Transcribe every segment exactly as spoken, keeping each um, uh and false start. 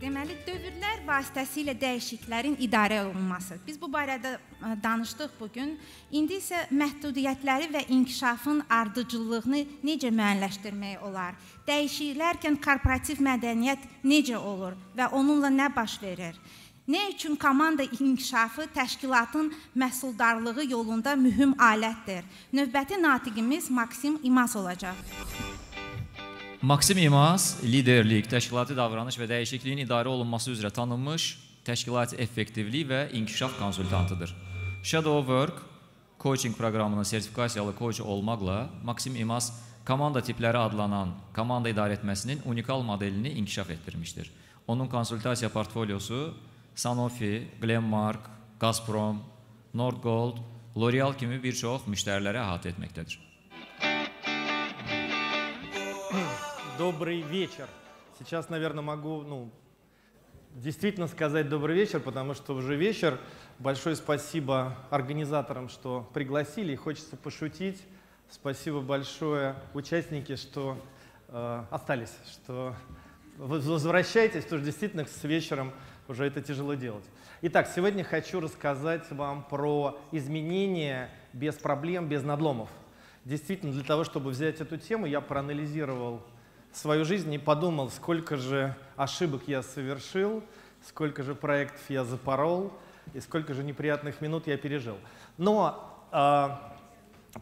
Deməli, dövrlər vasitəsilə dəyişiklərin idarə olunması. Biz bu barədə danışdıq bugün. İndi isə məhdudiyyətləri və inkişafın ardıcıllığını necə müəyyənləşdirmək olar? Dəyişiklərkən korporativ mədəniyyət necə olur və onunla nə baş verir? Nə üçün komanda inkişafı təşkilatın məhsuldarlığı yolunda mühüm alətdir? Növbəti natiqimiz Maksim İmaz olacaq. Maksim İmaz liderlik, təşkilati davranış və dəyişikliyin idarə olunması üzrə tanınmış təşkilati effektivliyi və inkişaf konsultantıdır. Shadow Work coaching proqramının sertifikasiyalı coach olmaqla Maksim İmaz komanda tipləri adlanan komanda idarə etməsinin unikal modelini inkişaf etdirmişdir. Onun konsultasiya portfolyosu Sanofi, Glenmark, Gazprom, Nordgold, L'Oreal kimi bir çox müştərilərə əhatə etməkdədir. Добрый вечер. Сейчас, наверное, могу, ну, действительно сказать добрый вечер, потому что уже вечер. Большое спасибо организаторам, что пригласили. Хочется пошутить. Спасибо большое участники, что э, остались, что возвращайтесь, потому что действительно с вечером уже это тяжело делать. Итак, сегодня хочу рассказать вам про изменения без проблем, без надломов. Действительно, для того, чтобы взять эту тему, я проанализировал свою жизнь и подумал, сколько же ошибок я совершил, сколько же проектов я запорол и сколько же неприятных минут я пережил. Но э,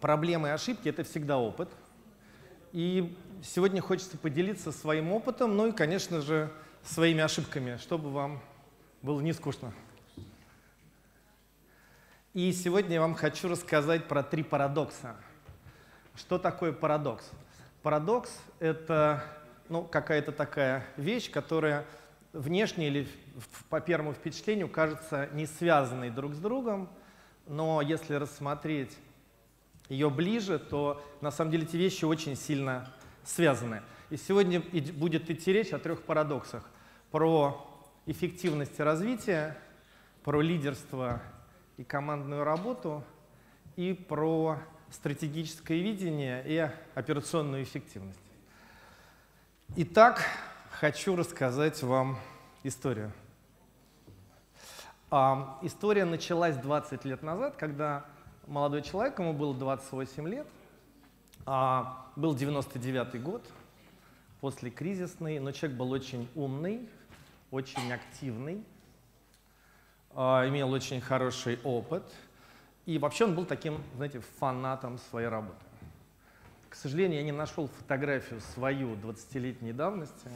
проблемы и ошибки — это всегда опыт. И сегодня хочется поделиться своим опытом, ну и, конечно же, своими ошибками, чтобы вам было не скучно. И сегодня я вам хочу рассказать про три парадокса. Что такое парадокс? Парадокс — это ну, какая-то такая вещь, которая внешне или по первому впечатлению кажется не связанной друг с другом, но если рассмотреть ее ближе, то на самом деле эти вещи очень сильно связаны. И сегодня будет идти речь о трех парадоксах. Про эффективность развития, про лидерство и командную работу и про стратегическое видение и операционную эффективность. Итак, хочу рассказать вам историю. А, история началась двадцать лет назад, когда молодой человек, ему было двадцать восемь лет, а, был девяносто девятый год, послекризисный, но человек был очень умный, очень активный, а, имел очень хороший опыт. И вообще он был таким, знаете, фанатом своей работы. К сожалению, я не нашел фотографию свою двадцатилетней давности,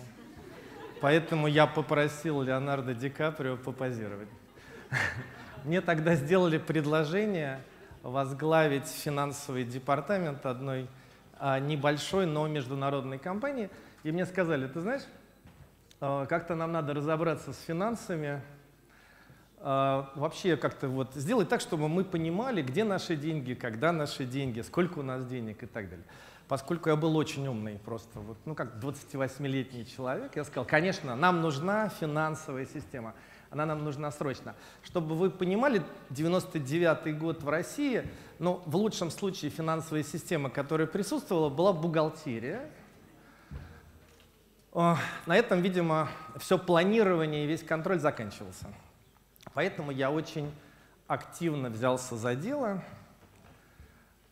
поэтому я попросил Леонардо Ди Каприо попозировать. Мне тогда сделали предложение возглавить финансовый департамент одной небольшой, но международной компании. И мне сказали, ты знаешь, как-то нам надо разобраться с финансами, вообще как-то вот сделать так, чтобы мы понимали, где наши деньги, когда наши деньги, сколько у нас денег и так далее. Поскольку я был очень умный, просто вот, ну как двадцативосьмилетний человек, я сказал, конечно, нам нужна финансовая система, она нам нужна срочно. Чтобы вы понимали, девяносто девятый год в России, ну в лучшем случае финансовая система, которая присутствовала, была бухгалтерия. На этом, видимо, все планирование и весь контроль заканчивался. Поэтому я очень активно взялся за дело.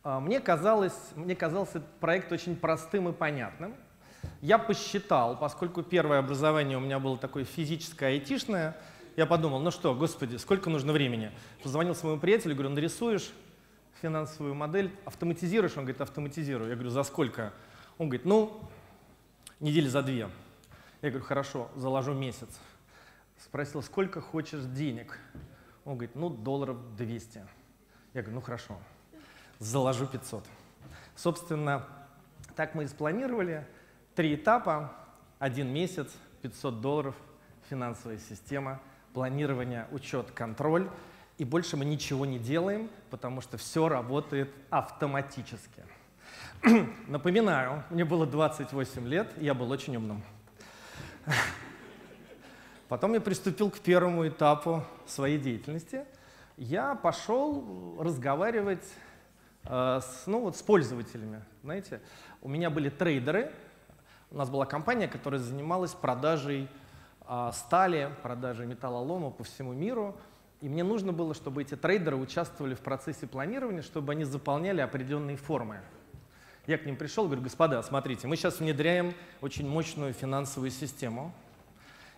Мне казалось, мне казался этот проект очень простым и понятным. Я посчитал, поскольку первое образование у меня было такое физическое, айтишное, я подумал, ну что, господи, сколько нужно времени? Позвонил своему приятелю, говорю, нарисуешь финансовую модель, автоматизируешь? Он говорит, автоматизирую. Я говорю, за сколько? Он говорит, ну, недели за две. Я говорю, хорошо, заложу месяц. Спросил, сколько хочешь денег? Он говорит, ну, долларов двести. Я говорю, ну, хорошо, заложу пятьсот. Собственно, так мы и спланировали. Три этапа, один месяц, пятьсот долларов, финансовая система, планирование, учет, контроль. И больше мы ничего не делаем, потому что все работает автоматически. Напоминаю, мне было двадцать восемь лет, и я был очень умным. Потом я приступил к первому этапу своей деятельности. Я пошел разговаривать э, с, ну, вот, с пользователями. Знаете, у меня были трейдеры, у нас была компания, которая занималась продажей э, стали, продажи металлолома по всему миру. И мне нужно было, чтобы эти трейдеры участвовали в процессе планирования, чтобы они заполняли определенные формы. Я к ним пришел и говорю: господа, смотрите, мы сейчас внедряем очень мощную финансовую систему,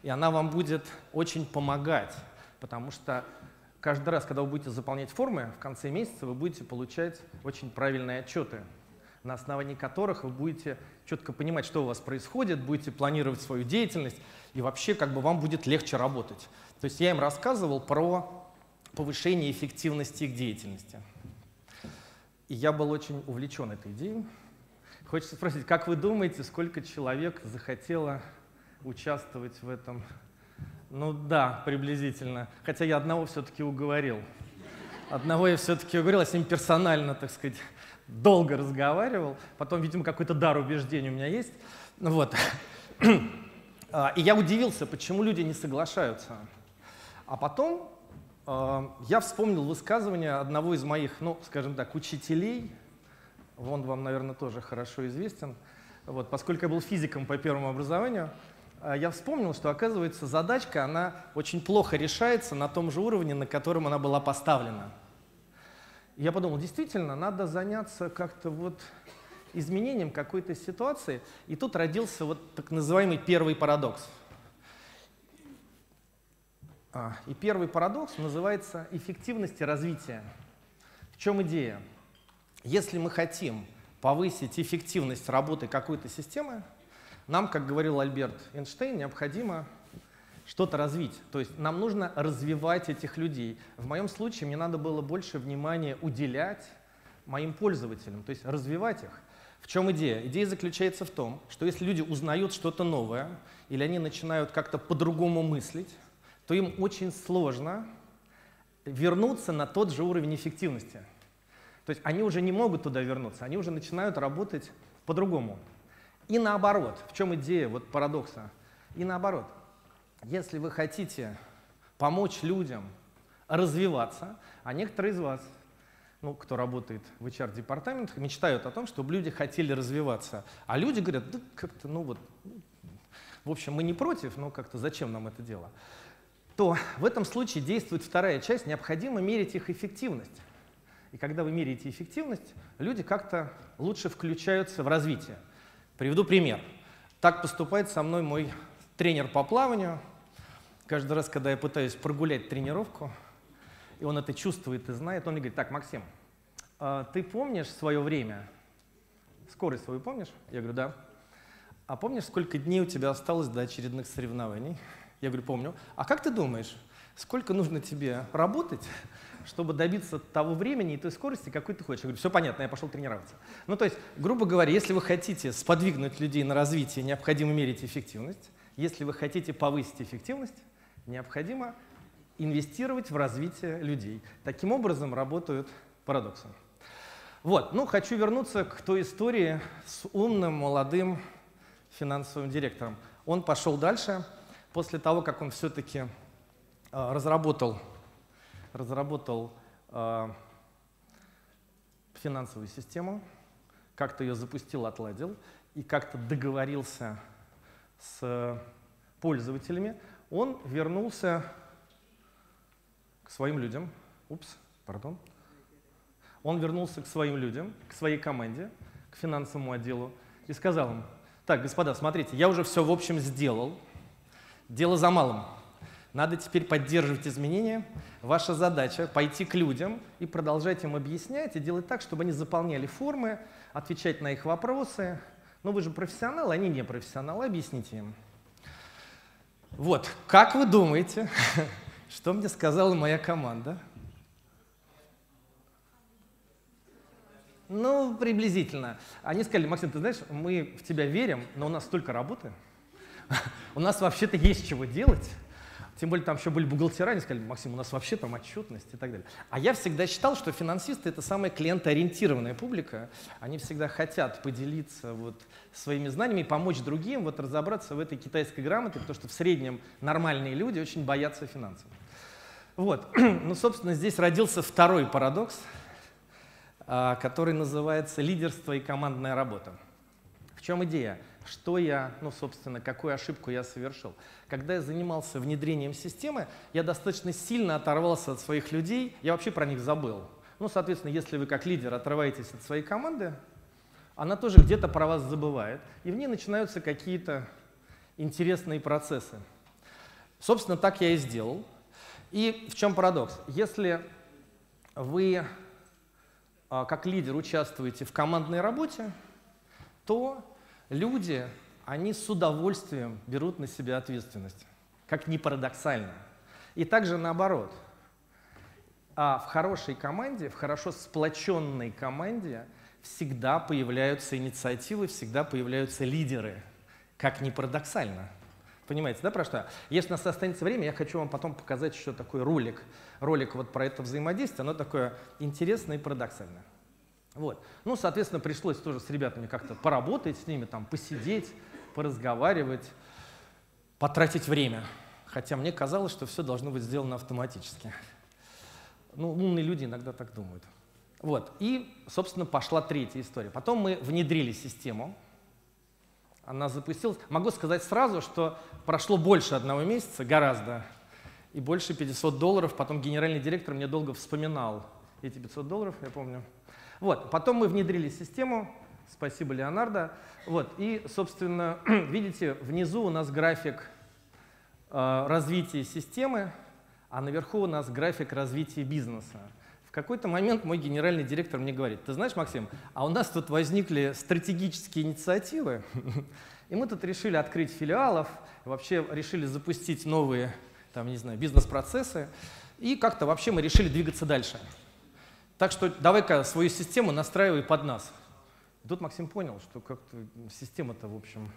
и она вам будет очень помогать, потому что каждый раз, когда вы будете заполнять формы, в конце месяца вы будете получать очень правильные отчеты, на основании которых вы будете четко понимать, что у вас происходит, будете планировать свою деятельность, и вообще как бы вам будет легче работать. То есть я им рассказывал про повышение эффективности их деятельности. И я был очень увлечен этой идеей. Хочется спросить, как вы думаете, сколько человек захотело участвовать в этом? Ну да, приблизительно. Хотя я одного все-таки уговорил. Одного я все-таки уговорил, я с ним персонально, так сказать, долго разговаривал. Потом, видимо, какой-то дар убеждений у меня есть. Вот. И я удивился, почему люди не соглашаются. А потом я вспомнил высказывание одного из моих, ну, скажем так, учителей. Он вам, наверное, тоже хорошо известен. Вот, поскольку я был физиком по первому образованию, я вспомнил, что, оказывается, задачка, она очень плохо решается на том же уровне, на котором она была поставлена. И я подумал, действительно, надо заняться как-то вот изменением какой-то ситуации. И тут родился вот так называемый первый парадокс. А, и первый парадокс называется эффективность развития. В чем идея? Если мы хотим повысить эффективность работы какой-то системы, нам, как говорил Альберт Эйнштейн, необходимо что-то развить. То есть нам нужно развивать этих людей. В моем случае мне надо было больше внимания уделять моим пользователям, то есть развивать их. В чем идея? Идея заключается в том, что если люди узнают что-то новое или они начинают как-то по-другому мыслить, то им очень сложно вернуться на тот же уровень эффективности. То есть они уже не могут туда вернуться, они уже начинают работать по-другому. И наоборот, в чем идея вот парадокса? И наоборот, если вы хотите помочь людям развиваться, а некоторые из вас, ну, кто работает в эйч ар-департаментах, мечтают о том, чтобы люди хотели развиваться. А люди говорят, да как-то, ну вот, в общем, мы не против, но как-то зачем нам это дело? То в этом случае действует вторая часть, необходимо мерить их эффективность. И когда вы меряете эффективность, люди как-то лучше включаются в развитие. Приведу пример. Так поступает со мной мой тренер по плаванию. Каждый раз, когда я пытаюсь прогулять тренировку, и он это чувствует и знает, он мне говорит: так, Максим, ты помнишь свое время? Скорость свою помнишь? Я говорю: да. А помнишь, сколько дней у тебя осталось до очередных соревнований? Я говорю: помню. А как ты думаешь, сколько нужно тебе работать, чтобы добиться того времени и той скорости, какой ты хочешь? Я говорю: все понятно, я пошел тренироваться. Ну, то есть, грубо говоря, если вы хотите сподвигнуть людей на развитие, необходимо мерить эффективность. Если вы хотите повысить эффективность, необходимо инвестировать в развитие людей. Таким образом работают парадоксы. Вот, ну, хочу вернуться к той истории с умным молодым финансовым директором. Он пошел дальше. После того, как он все-таки разработал, разработал э, финансовую систему, как-то ее запустил, отладил и как-то договорился с пользователями, он вернулся к своим людям. Упс, пардон. Он вернулся к своим людям, к своей команде, к финансовому отделу и сказал им: так, господа, смотрите, я уже все в общем сделал. Дело за малым. Надо теперь поддерживать изменения. Ваша задача — пойти к людям и продолжать им объяснять, и делать так, чтобы они заполняли формы, отвечать на их вопросы. Но вы же профессионалы, они не профессионалы, объясните им. Вот, как вы думаете, что мне сказала моя команда? Ну, приблизительно. Они сказали: Максим, ты знаешь, мы в тебя верим, но у нас столько работы. У нас вообще-то есть чего делать. Тем более там еще были бухгалтера, они сказали: Максим, у нас вообще там отчетность и так далее. А я всегда считал, что финансисты — это самая клиентоориентированная публика. Они всегда хотят поделиться вот своими знаниями и помочь другим вот разобраться в этой китайской грамоте, потому что в среднем нормальные люди очень боятся финансов. Вот. Ну, собственно, здесь родился второй парадокс, который называется лидерство и командная работа. В чем идея? что я, ну, собственно, какую ошибку я совершил. Когда я занимался внедрением системы, я достаточно сильно оторвался от своих людей, я вообще про них забыл. Ну, соответственно, если вы как лидер отрываетесь от своей команды, она тоже где-то про вас забывает, и в ней начинаются какие-то интересные процессы. Собственно, так я и сделал. И в чем парадокс? Если вы как лидер участвуете в командной работе, то люди, они с удовольствием берут на себя ответственность, как ни парадоксально. И также наоборот. А в хорошей команде, в хорошо сплоченной команде всегда появляются инициативы, всегда появляются лидеры, как ни парадоксально. Понимаете, да, про что? Если у нас останется время, я хочу вам потом показать еще такой ролик. Ролик вот про это взаимодействие, оно такое интересное и парадоксальное. Вот. Ну, соответственно, пришлось тоже с ребятами как-то поработать, с ними там посидеть, поразговаривать, потратить время. Хотя мне казалось, что все должно быть сделано автоматически. Ну, умные люди иногда так думают. Вот. И, собственно, пошла третья история. Потом мы внедрили систему, она запустилась. Могу сказать сразу, что прошло больше одного месяца, гораздо, и больше пятисот долларов. Потом генеральный директор мне долго вспоминал эти пятьсот долларов, я помню. Вот. Потом мы внедрили систему, спасибо, Леонардо. Вот. И, собственно, видите, внизу у нас график э, развития системы, а наверху у нас график развития бизнеса. В какой-то момент мой генеральный директор мне говорит: ты знаешь, Максим, а у нас тут возникли стратегические инициативы, и мы тут решили открыть филиалов, вообще решили запустить новые там, не знаю, бизнес-процессы, и как-то вообще мы решили двигаться дальше. Так что давай-ка свою систему настраивай под нас. И тут Максим понял, что как-то система-то, в общем,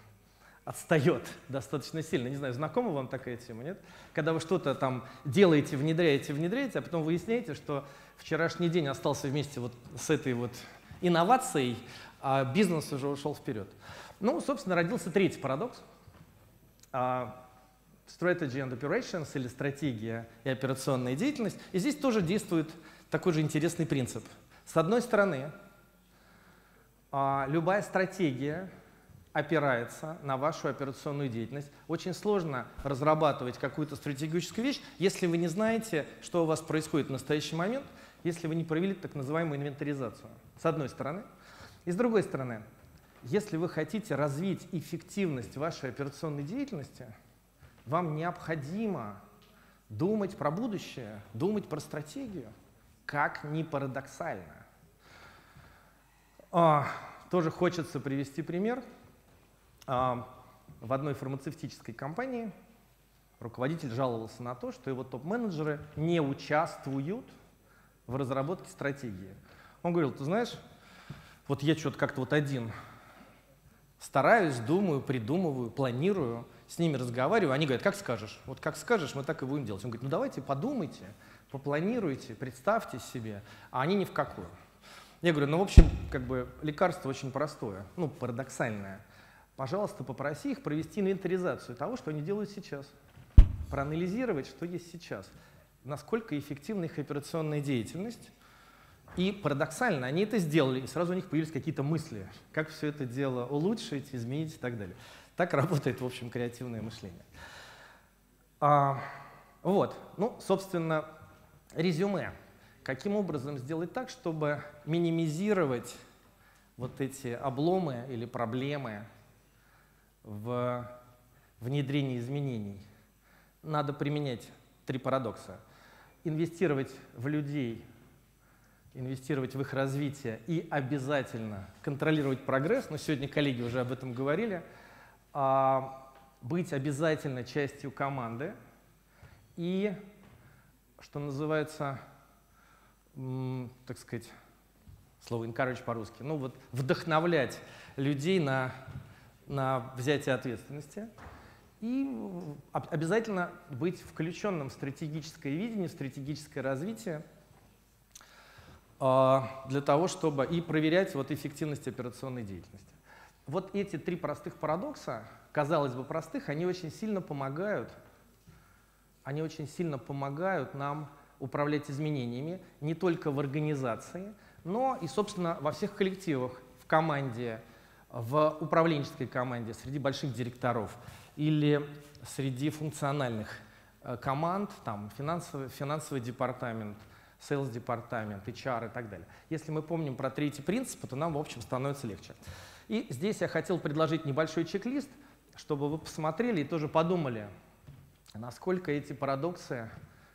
отстает достаточно сильно. Не знаю, знакома вам такая тема, нет? Когда вы что-то там делаете, внедряете, внедряете, а потом выясняете, что вчерашний день остался вместе вот с этой вот инновацией, а бизнес уже ушел вперед. Ну, собственно, родился третий парадокс. Strategy and Operations, или стратегия и операционная деятельность. И здесь тоже действует такой же интересный принцип. С одной стороны, любая стратегия опирается на вашу операционную деятельность. Очень сложно разрабатывать какую-то стратегическую вещь, если вы не знаете, что у вас происходит в настоящий момент, если вы не провели так называемую инвентаризацию. С одной стороны. И с другой стороны, если вы хотите развить эффективность вашей операционной деятельности, вам необходимо думать про будущее, думать про стратегию, как ни парадоксально. А, тоже хочется привести пример. А, в одной фармацевтической компании руководитель жаловался на то, что его топ-менеджеры не участвуют в разработке стратегии. Он говорил: ты знаешь, вот я что-то как-то вот один стараюсь, думаю, придумываю, планирую, с ними разговариваю, они говорят: как скажешь, вот как скажешь, мы так и будем делать. Он говорит: ну давайте подумайте, попланируйте, представьте себе, а они ни в какую. Я говорю: ну в общем, как бы лекарство очень простое, ну парадоксальное. Пожалуйста, попроси их провести инвентаризацию того, что они делают сейчас, проанализировать, что есть сейчас, насколько эффективна их операционная деятельность. И парадоксально, они это сделали, и сразу у них появились какие-то мысли, как все это дело улучшить, изменить и так далее. Так работает, в общем, креативное мышление. А, вот, ну, собственно, резюме. Каким образом сделать так, чтобы минимизировать вот эти обломы или проблемы в внедрении изменений? Надо применять три парадокса. Инвестировать в людей, инвестировать в их развитие и обязательно контролировать прогресс. Но сегодня коллеги уже об этом говорили. А, быть обязательно частью команды и, что называется, м, так сказать, слово encourage по-русски, ну вот вдохновлять людей на, на взятие ответственности и обязательно быть включенным в стратегическое видение, в стратегическое развитие, для того, чтобы и проверять вот эффективность операционной деятельности. Вот эти три простых парадокса, казалось бы простых, они очень сильно помогают, они очень сильно помогают нам управлять изменениями не только в организации, но и, собственно, во всех коллективах, в команде, в управленческой команде, среди больших директоров или среди функциональных команд, там финансовый, финансовый департамент, sales департамент, эйч ар и так далее. Если мы помним про третий принцип, то нам, в общем, становится легче. И здесь я хотел предложить небольшой чек-лист, чтобы вы посмотрели и тоже подумали, насколько эти парадоксы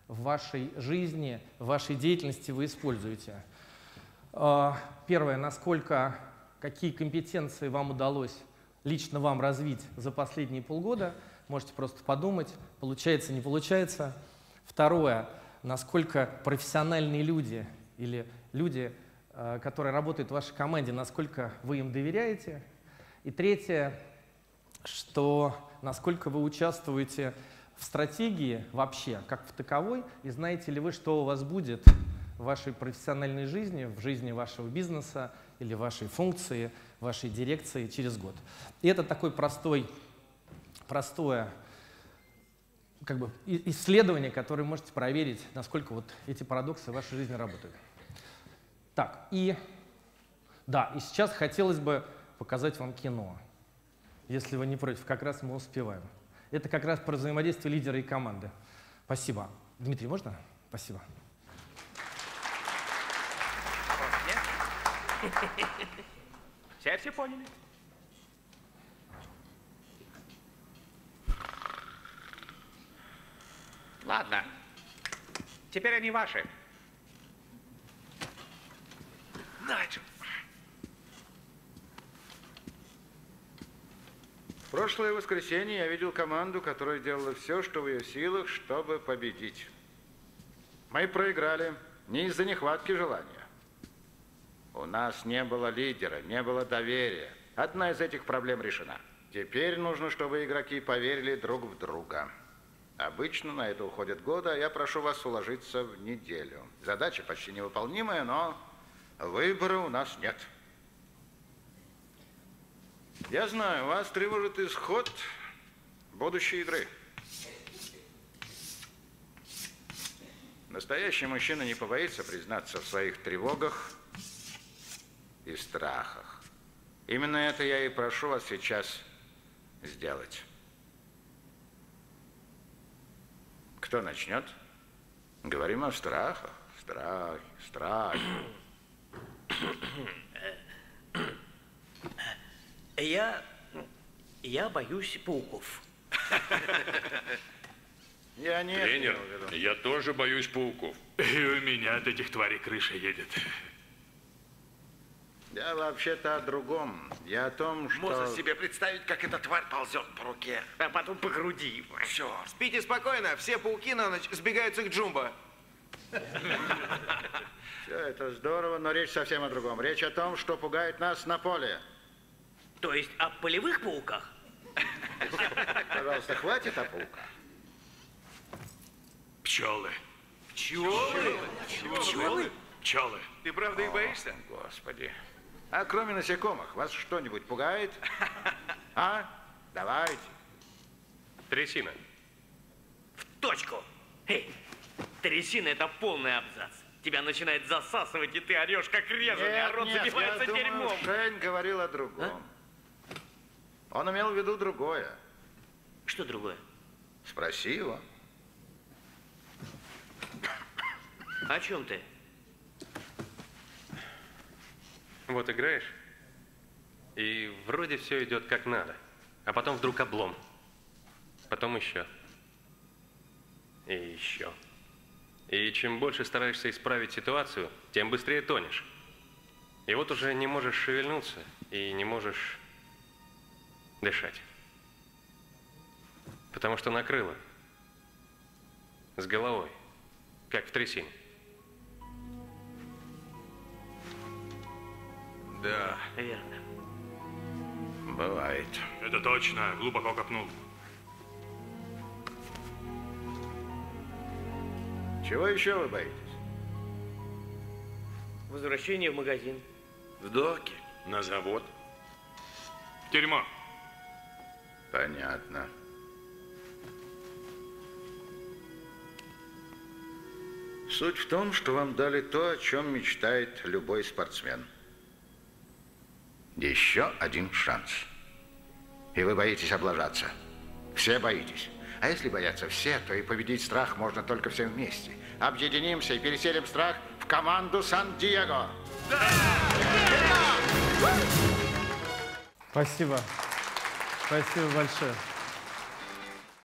в вашей жизни, в вашей деятельности вы используете. Первое, насколько, какие компетенции вам удалось лично вам развить за последние полгода. Можете просто подумать, получается, не получается. Второе, насколько профессиональные люди или люди, которые работают в вашей команде, насколько вы им доверяете. И третье, что насколько вы участвуете в стратегии вообще, как в таковой, и знаете ли вы, что у вас будет в вашей профессиональной жизни, в жизни вашего бизнеса или вашей функции, вашей дирекции через год. И это такой простой, простое как бы, исследование, которое можете проверить, насколько вот эти парадоксы в вашей жизни работают. Так, и, да, и сейчас хотелось бы показать вам кино. Если вы не против, как раз мы успеваем. Это как раз про взаимодействие лидера и команды. Спасибо. Дмитрий, можно? Спасибо. Все, все поняли. Ладно. Теперь они ваши. Начал. В прошлое воскресенье я видел команду, которая делала все, что в ее силах, чтобы победить. Мы проиграли не из-за нехватки желания. У нас не было лидера, не было доверия. Одна из этих проблем решена. Теперь нужно, чтобы игроки поверили друг в друга. Обычно на это уходят годы, а я прошу вас уложиться в неделю. Задача почти невыполнимая, но выбора у нас нет. Я знаю, вас тревожит исход будущей игры. Настоящий мужчина не побоится признаться в своих тревогах и страхах. Именно это я и прошу вас сейчас сделать. Кто начнет? Говорим о страхах. Страхи, страхи. Я, я боюсь пауков. Я не тренер, я тоже боюсь пауков. И у меня от этих тварей крыша едет. Я вообще-то о другом. Я о том, что... Можно себе представить, как эта тварь ползет по руке, а потом по груди. Все. Спите спокойно, все пауки на ночь сбегаются к Джумбо. Все это здорово, но речь совсем о другом. Речь о том, что пугает нас на поле. То есть о полевых пауках? Пожалуйста, хватит о пауках. Пчелы. Пчелы? Пчелы? Пчелы. Ты правда их боишься? Господи. А кроме насекомых, вас что-нибудь пугает? А? Давайте. Трясина. В точку. Эй, трясина — это полный абзац. Тебя начинает засасывать, и ты орешь, как резаный, а рот забивается дерьмом. Шейн говорил о другом. Он имел в виду другое. Что другое? Спроси его. О чем ты? Вот играешь, и вроде все идет как надо, а потом вдруг облом, потом еще, и еще. И чем больше стараешься исправить ситуацию, тем быстрее тонешь. И вот уже не можешь шевельнуться и не можешь дышать. Потому что накрыло. С головой. Как в трясине. Да. Верно. Бывает. Это точно. Глубоко копнул. Чего еще вы боитесь? Возвращение в магазин. В доки. На завод. В тюрьму. Понятно. Суть в том, что вам дали то, о чем мечтает любой спортсмен. Еще один шанс. И вы боитесь облажаться. Все боитесь. А если боятся все, то и победить страх можно только всем вместе. Объединимся и переселим страх в команду Сан-Диего. Да! Да! Спасибо. Спасибо большое.